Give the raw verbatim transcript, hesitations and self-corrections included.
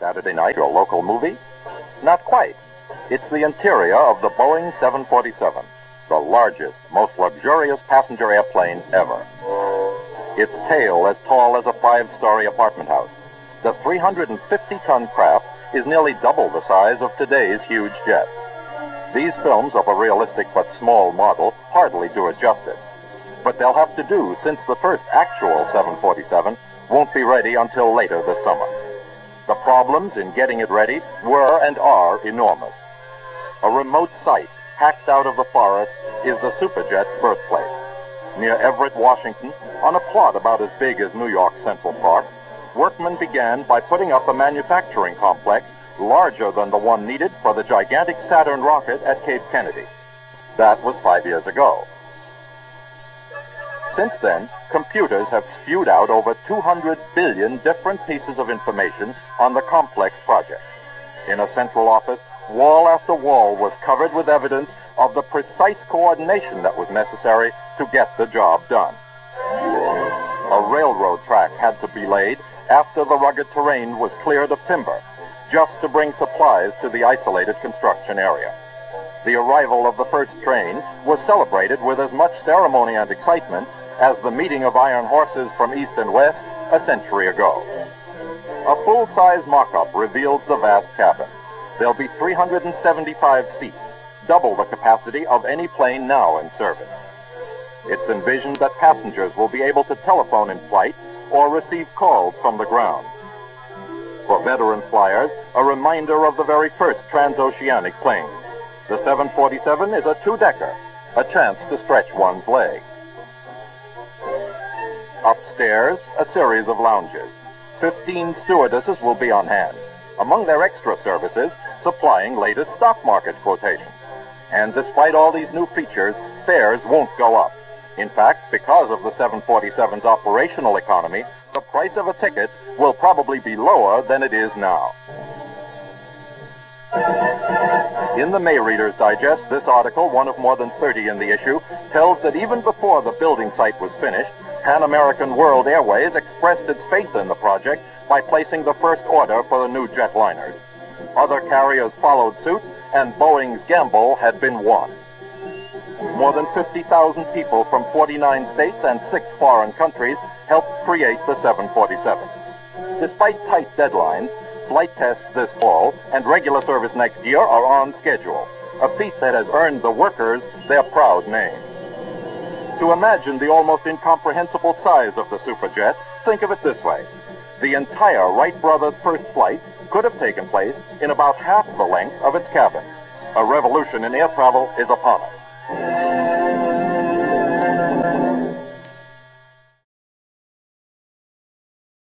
Saturday night, your local movie? Not quite. It's the interior of the Boeing seven forty-seven, the largest, most luxurious passenger airplane ever. Its tail as tall as a five-story apartment house. The three hundred fifty ton craft is nearly double the size of today's huge jet. These films of a realistic but small model hardly do it justice. But they'll have to do since the first actual seven forty-seven won't be ready until later this summer. The problems in getting it ready were and are enormous. A remote site hacked out of the forest is the superjet's birthplace. Near Everett, Washington, on a plot about as big as New York Central Park, workmen began by putting up a manufacturing complex larger than the one needed for the gigantic Saturn rocket at Cape Kennedy. That was five years ago. Since then, computers have spewed out over two hundred billion different pieces of information on the complex project. In a central office, wall after wall was covered with evidence of the precise coordination that was necessary to get the job done. A railroad track had to be laid after the rugged terrain was cleared of timber, just to bring supplies to the isolated construction area. The arrival of the first train was celebrated with as much ceremony and excitement as the meeting of iron horses from east and west a century ago. A full-size mock-up reveals the vast cabin. There'll be three hundred seventy-five seats, double the capacity of any plane now in service. It's envisioned that passengers will be able to telephone in flight or receive calls from the ground. For veteran flyers, a reminder of the very first transoceanic plane. The seven forty-seven is a two-decker, a chance to stretch one's leg. Upstairs, a series of lounges. Fifteen stewardesses will be on hand, among their extra services, supplying latest stock market quotations. And despite all these new features, fares won't go up. In fact, because of the seven forty-seven's operational economy, the price of a ticket will probably be lower than it is now. In the May Reader's Digest, this article, one of more than thirty in the issue, tells that even before the building site was finished, Pan American World Airways expressed its faith in the project by placing the first order for the new jetliners. Other carriers followed suit, and Boeing's gamble had been won. More than fifty thousand people from forty-nine states and six foreign countries helped create the seven forty-seven. Despite tight deadlines, flight tests this fall and regular service next year are on schedule, a feat that has earned the workers their proud name. To imagine the almost incomprehensible size of the superjet, think of it this way. The entire Wright Brothers first flight could have taken place in about half the length of its cabin. A revolution in air travel is upon us.